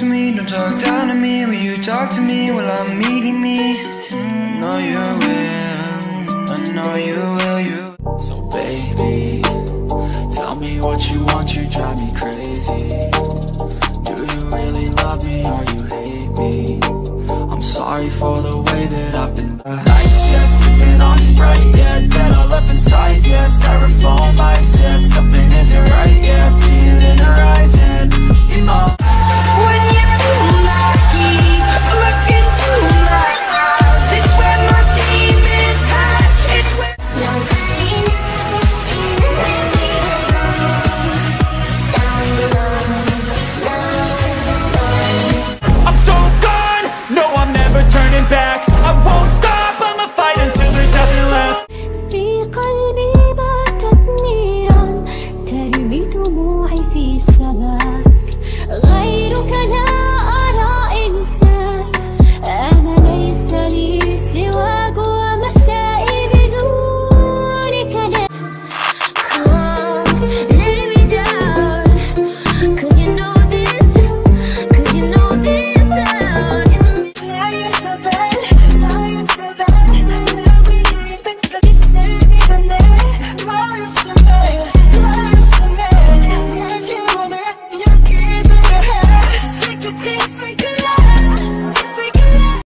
to me, don't talk down to me. Will you talk to me while I'm eating me? I know you will, I know you will, you. So baby, tell me what you want, you drive me crazy. Do you really love me or you hate me? I'm sorry for the way that I've been. Life just sipping on Sprite, yeah,